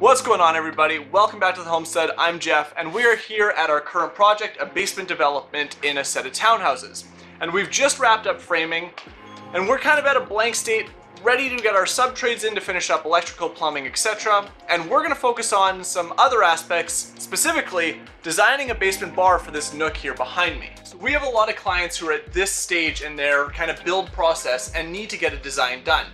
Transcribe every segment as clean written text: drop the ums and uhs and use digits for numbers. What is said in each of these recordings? What's going on, everybody? Welcome back to the homestead. I'm Jeff, and we are here at our current project, a basement development in a set of townhouses. And we've just wrapped up framing, and we're kind of at a blank state, ready to get our sub-trades in to finish up electrical, plumbing, etc. And we're gonna focus on some other aspects, specifically designing a basement bar for this nook here behind me. So we have a lot of clients who are at this stage in their kind of build process and need to get a design done.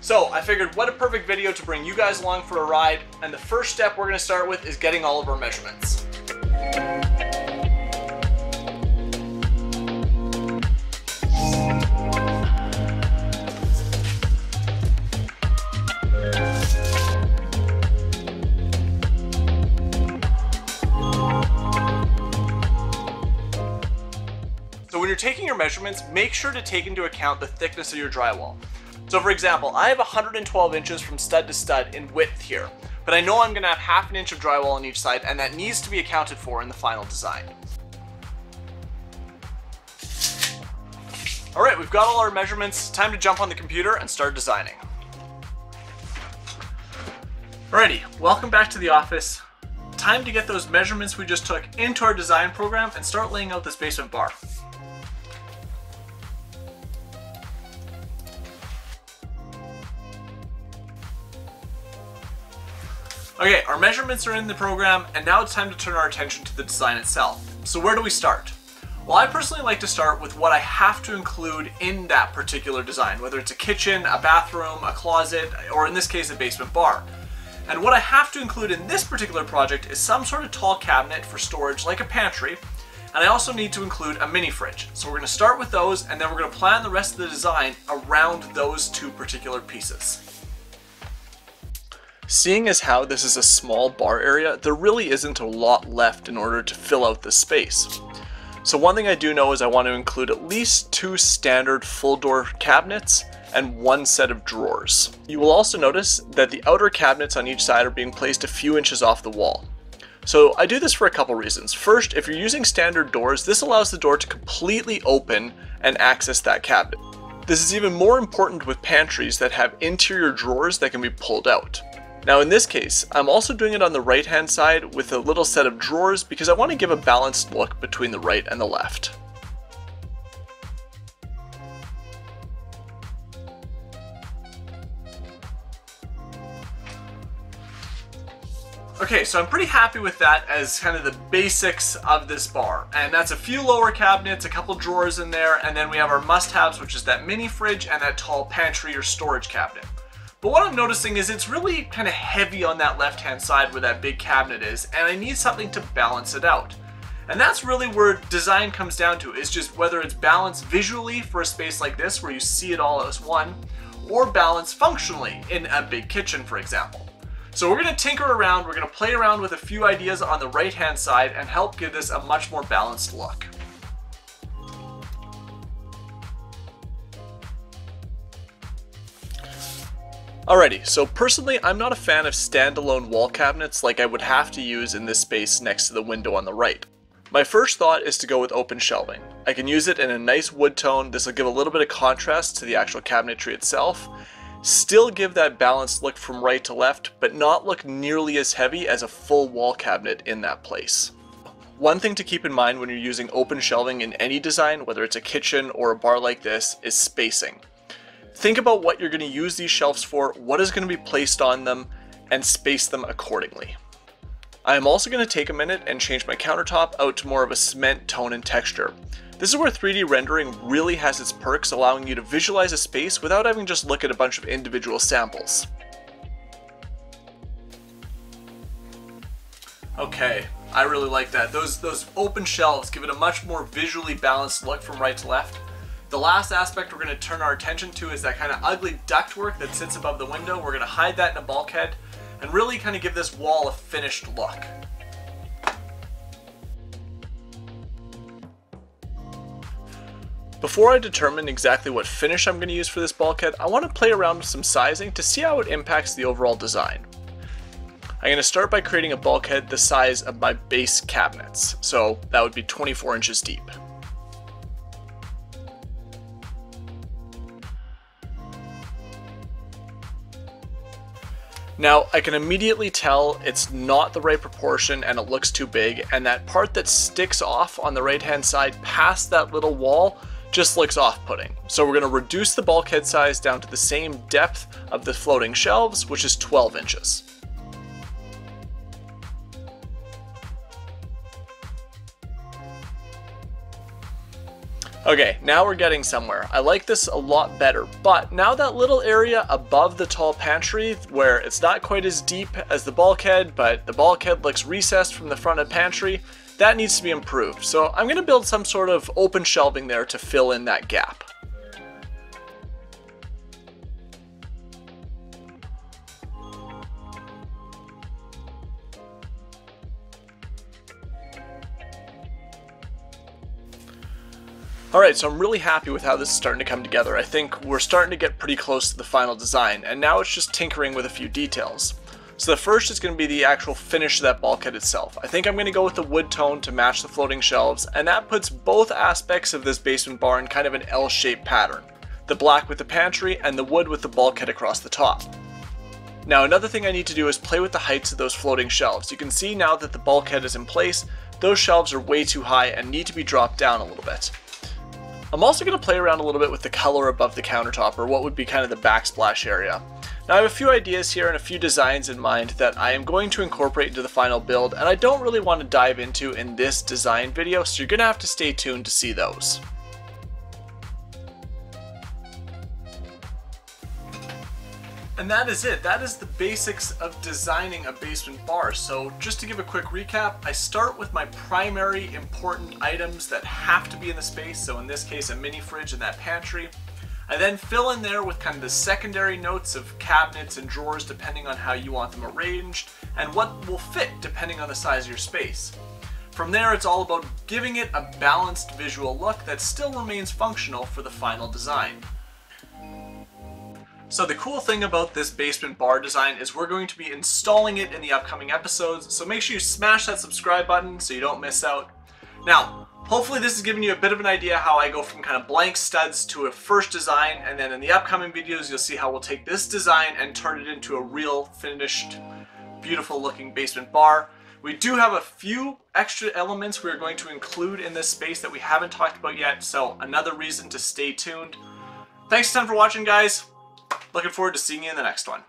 So I figured what a perfect video to bring you guys along for a ride. And the first step we're gonna start with is getting all of our measurements. So when you're taking your measurements, make sure to take into account the thickness of your drywall. So for example, I have 112 inches from stud to stud in width here, but I know I'm gonna have half an inch of drywall on each side, and that needs to be accounted for in the final design. All right, we've got all our measurements. Time to jump on the computer and start designing. Alrighty, welcome back to the office. Time to get those measurements we just took into our design program and start laying out this basement bar. Okay, our measurements are in the program, and now it's time to turn our attention to the design itself. So where do we start? Well, I personally like to start with what I have to include in that particular design, whether it's a kitchen, a bathroom, a closet, or in this case, a basement bar. And what I have to include in this particular project is some sort of tall cabinet for storage, like a pantry, and I also need to include a mini fridge. So we're gonna start with those, and then we're gonna plan the rest of the design around those two particular pieces. Seeing as how this is a small bar area, there really isn't a lot left in order to fill out this space. So one thing I do know is I want to include at least two standard full door cabinets and one set of drawers. You will also notice that the outer cabinets on each side are being placed a few inches off the wall. So I do this for a couple reasons. First, if you're using standard doors, this allows the door to completely open and access that cabinet. This is even more important with pantries that have interior drawers that can be pulled out. Now in this case, I'm also doing it on the right hand side with a little set of drawers because I want to give a balanced look between the right and the left. Okay, so I'm pretty happy with that as kind of the basics of this bar. And that's a few lower cabinets, a couple drawers in there, and then we have our must-haves, which is that mini fridge and that tall pantry or storage cabinet. But what I'm noticing is it's really kind of heavy on that left-hand side where that big cabinet is, and I need something to balance it out. And that's really where design comes down to, is just whether it's balance visually for a space like this where you see it all as one, or balance functionally in a big kitchen, for example. So we're gonna tinker around, we're gonna play around with a few ideas on the right-hand side and help give this a much more balanced look. Alrighty, so personally, I'm not a fan of standalone wall cabinets like I would have to use in this space next to the window on the right. My first thought is to go with open shelving. I can use it in a nice wood tone. This will give a little bit of contrast to the actual cabinetry itself. Still give that balanced look from right to left, but not look nearly as heavy as a full wall cabinet in that place. One thing to keep in mind when you're using open shelving in any design, whether it's a kitchen or a bar like this, is spacing. Think about what you're going to use these shelves for, what is going to be placed on them, and space them accordingly. I am also going to take a minute and change my countertop out to more of a cement tone and texture. This is where 3D rendering really has its perks, allowing you to visualize a space without having to just look at a bunch of individual samples. Okay, I really like that. Those open shelves give it a much more visually balanced look from right to left. The last aspect we're going to turn our attention to is that kind of ugly ductwork that sits above the window. We're going to hide that in a bulkhead and really kind of give this wall a finished look. Before I determine exactly what finish I'm going to use for this bulkhead, I want to play around with some sizing to see how it impacts the overall design. I'm going to start by creating a bulkhead the size of my base cabinets, so that would be 24 inches deep. Now, I can immediately tell it's not the right proportion and it looks too big, and that part that sticks off on the right-hand side past that little wall just looks off-putting. So we're gonna reduce the bulkhead size down to the same depth of the floating shelves, which is 12 inches. Okay, now we're getting somewhere. I like this a lot better, but now that little area above the tall pantry where it's not quite as deep as the bulkhead, but the bulkhead looks recessed from the front of pantry, that needs to be improved. So I'm gonna build some sort of open shelving there to fill in that gap. Alright, so I'm really happy with how this is starting to come together. I think we're starting to get pretty close to the final design, and now it's just tinkering with a few details. So the first is going to be the actual finish of that bulkhead itself. I think I'm going to go with the wood tone to match the floating shelves, and that puts both aspects of this basement bar in kind of an L-shaped pattern. The black with the pantry, and the wood with the bulkhead across the top. Now another thing I need to do is play with the heights of those floating shelves. You can see now that the bulkhead is in place, those shelves are way too high and need to be dropped down a little bit. I'm also going to play around a little bit with the color above the countertop, or what would be kind of the backsplash area. Now I have a few ideas here and a few designs in mind that I am going to incorporate into the final build, and I don't really want to dive into in this design video, so you're going to have to stay tuned to see those. And that is it. That is the basics of designing a basement bar. So just to give a quick recap, I start with my primary important items that have to be in the space. So in this case, a mini fridge and that pantry. I then fill in there with kind of the secondary notes of cabinets and drawers, depending on how you want them arranged and what will fit depending on the size of your space. From there, it's all about giving it a balanced visual look that still remains functional for the final design. So the cool thing about this basement bar design is we're going to be installing it in the upcoming episodes, so make sure you smash that subscribe button so you don't miss out. Now, hopefully this has given you a bit of an idea how I go from kind of blank studs to a first design, and then in the upcoming videos you'll see how we'll take this design and turn it into a real finished, beautiful looking basement bar. We do have a few extra elements we're going to include in this space that we haven't talked about yet, so another reason to stay tuned. Thanks a ton for watching, guys. Looking forward to seeing you in the next one.